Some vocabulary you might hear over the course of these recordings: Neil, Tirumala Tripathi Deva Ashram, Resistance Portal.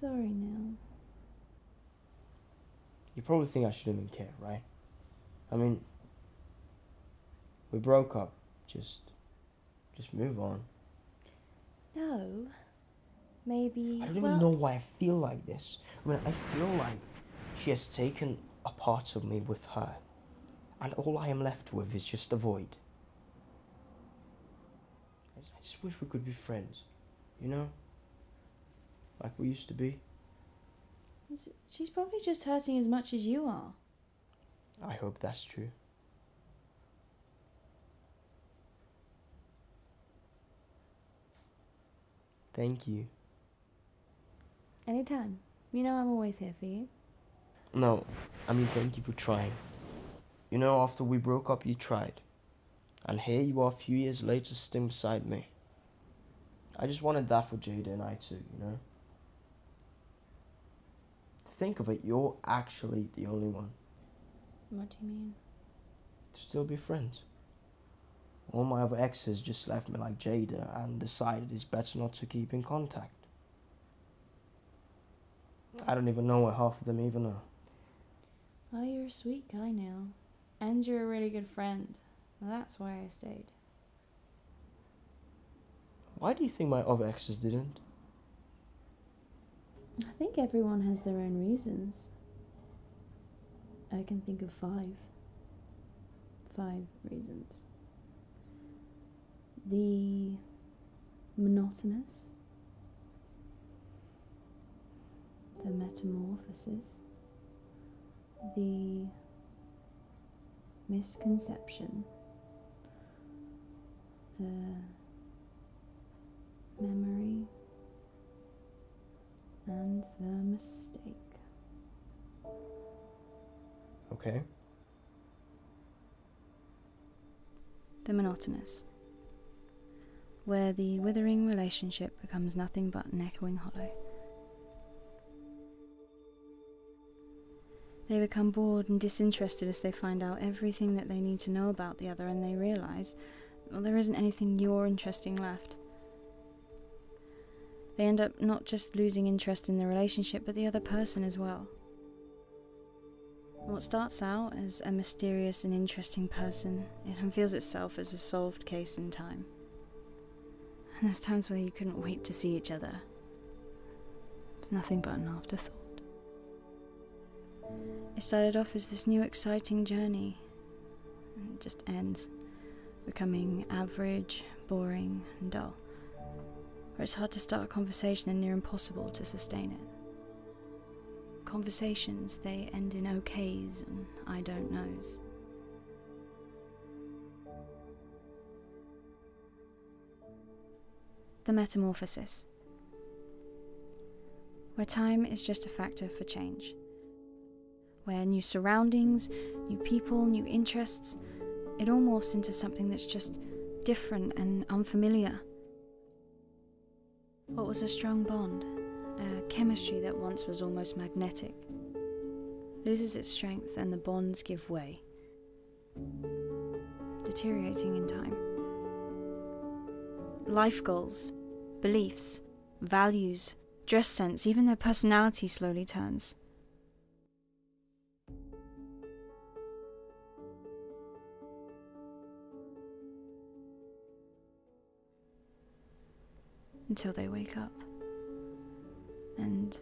sorry, Neil. You probably think I shouldn't even care, right? I mean, we broke up. Just move on. No. Maybe... I don't even know why I feel like this. I mean, I feel like she has taken a part of me with her. And all I am left with is just a void. I just wish we could be friends, you know? Like we used to be. She's probably just hurting as much as you are. I hope that's true. Thank you. Anytime. You know I'm always here for you. No, I mean thank you for trying. You know, after we broke up, you tried. And here you are a few years later sitting beside me. I just wanted that for Jada and I too, you know? To think of it, you're actually the only one. What do you mean? To still be friends. All my other exes just left me like Jada and decided it's better not to keep in contact. I don't even know where half of them even are. Oh, you're a sweet guy, Neil. And you're a really good friend. That's why I stayed. Why do you think my other exes didn't? I think everyone has their own reasons. I can think of five. Five reasons. The monotonous, the metamorphosis, the misconception, the memory, and the mistake. Okay. The monotonous, where the withering relationship becomes nothing but an echoing hollow. They become bored and disinterested as they find out everything that they need to know about the other, and they realise, well, there isn't anything new or interesting left. They end up not just losing interest in the relationship, but the other person as well. What starts out as a mysterious and interesting person, it unveils itself as a solved case in time. And there's times where you couldn't wait to see each other. It's nothing but an afterthought. It started off as this new exciting journey, and it just ends, becoming average, boring, and dull. Where it's hard to start a conversation and near impossible to sustain it. Conversations, they end in okays and I don't knows. The metamorphosis, where time is just a factor for change, where new surroundings, new people, new interests, it all morphs into something that's just different and unfamiliar. What was a strong bond, a chemistry that once was almost magnetic, loses its strength and the bonds give way, deteriorating in time. Life goals, beliefs, values, dress sense, even their personality slowly turns. Until they wake up and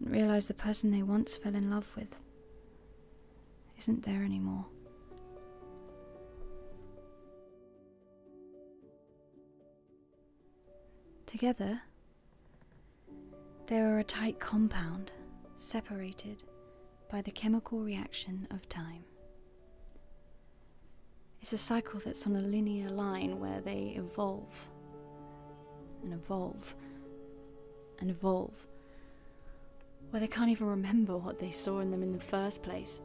realise the person they once fell in love with isn't there anymore. Together, they are a tight compound, separated by the chemical reaction of time. It's a cycle that's on a linear line where they evolve, and evolve, and evolve, where they can't even remember what they saw in them in the first place.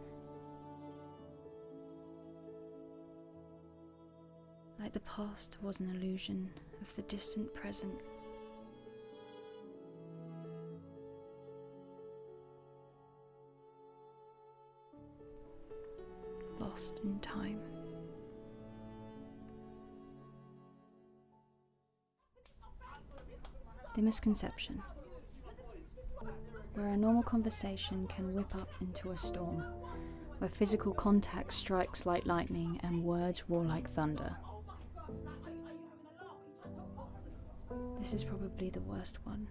Like the past was an illusion of the distant present. Lost in time. The misconception, where a normal conversation can whip up into a storm, where physical contact strikes like lightning and words roar like thunder. This is probably the worst one.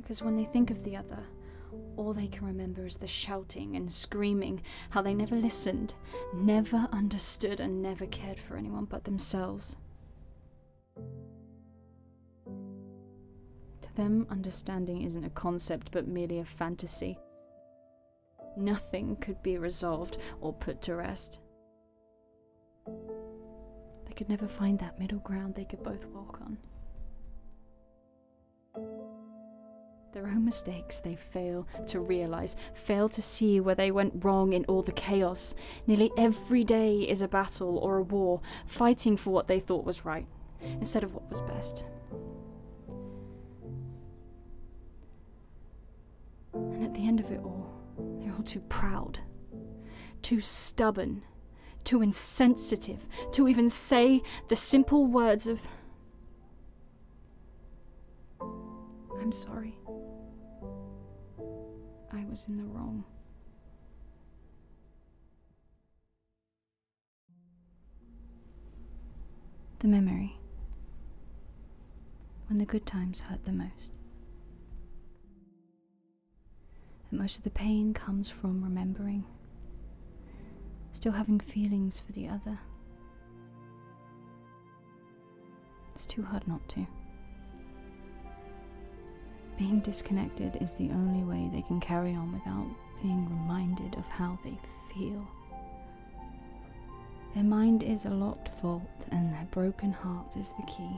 Because when they think of the other, all they can remember is the shouting and screaming, how they never listened, never understood, and never cared for anyone but themselves. To them, understanding isn't a concept but merely a fantasy. Nothing could be resolved or put to rest. They could never find that middle ground they could both walk on. Their own mistakes they fail to realise, fail to see where they went wrong in all the chaos. Nearly every day is a battle or a war, fighting for what they thought was right, instead of what was best. And at the end of it all, they're all too proud, too stubborn, too insensitive, to even say the simple words of, "I'm sorry. I was in the wrong." The memory. When the good times hurt the most. And most of the pain comes from remembering. Still having feelings for the other. It's too hard not to. Being disconnected is the only way they can carry on without being reminded of how they feel. Their mind is a locked vault, and their broken heart is the key.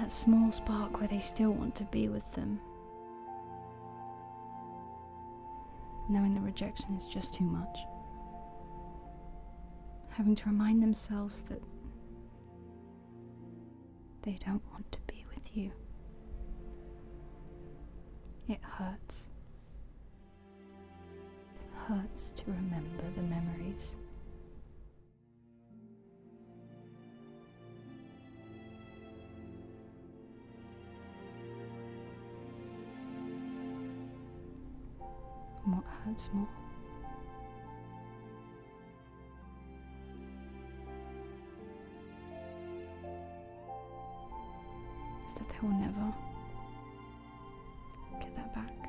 That small spark where they still want to be with them. Knowing the rejection is just too much. Having to remind themselves that they don't want to be with you. It hurts. It hurts to remember the memories. And what hurts more? That they will never get that back.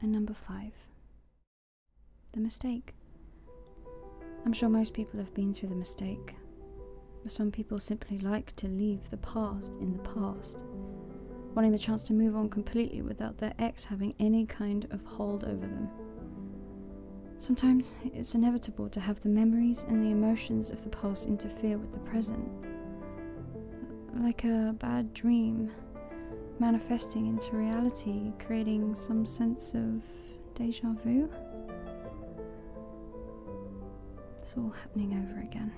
And number 5, the mistake. I'm sure most people have been through the mistake, but some people simply like to leave the past in the past, wanting the chance to move on completely without their ex having any kind of hold over them. Sometimes it's inevitable to have the memories and the emotions of the past interfere with the present, like a bad dream manifesting into reality, creating some sense of déjà vu. It's all happening over again.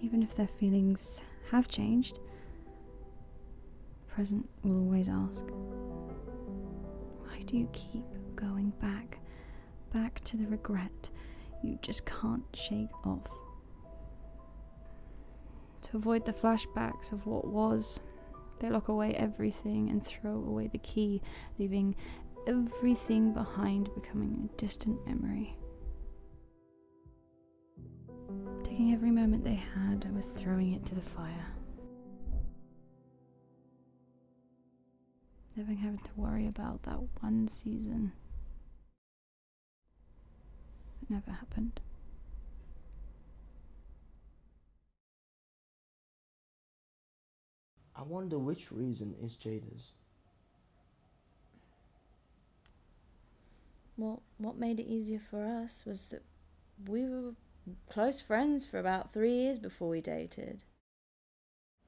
Even if their feelings have changed, the present will always ask, why do you keep going back to the regret you just can't shake off? To avoid the flashbacks of what was, they lock away everything and throw away the key, leaving everything behind, becoming a distant memory. Taking every moment they had and throwing it to the fire. Never having to worry about that one season. It never happened. I wonder which reason is Jada's. Well, what made it easier for us was that we were close friends for about 3 years before we dated.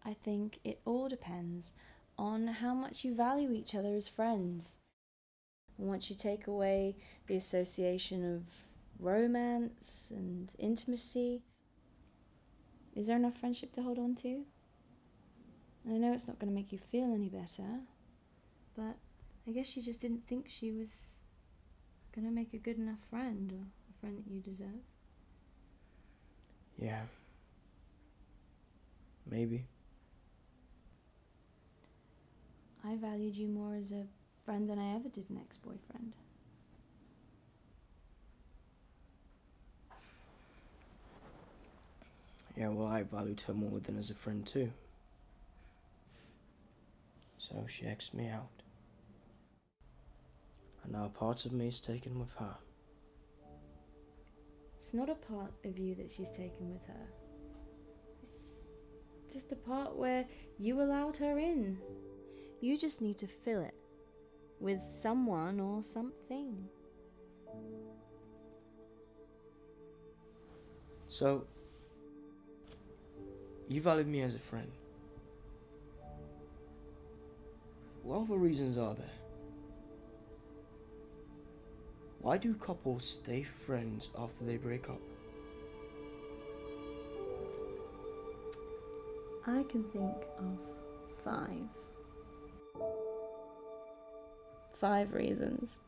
I think it all depends on how much you value each other as friends. Once you take away the association of romance and intimacy, is there enough friendship to hold on to? And I know it's not going to make you feel any better, but I guess she just didn't think she was gonna make a good enough friend, or a friend that you deserve. Yeah. Maybe. I valued you more as a friend than I ever did an ex-boyfriend. Yeah, well, I valued her more than as a friend, too. So she X'd me out. And now a part of me is taken with her. It's not a part of you that she's taken with her. It's just a part where you allowed her in. You just need to fill it with someone or something. So, you valued me as a friend. What other reasons are there? Why do couples stay friends after they break up? I can think of five. Five reasons.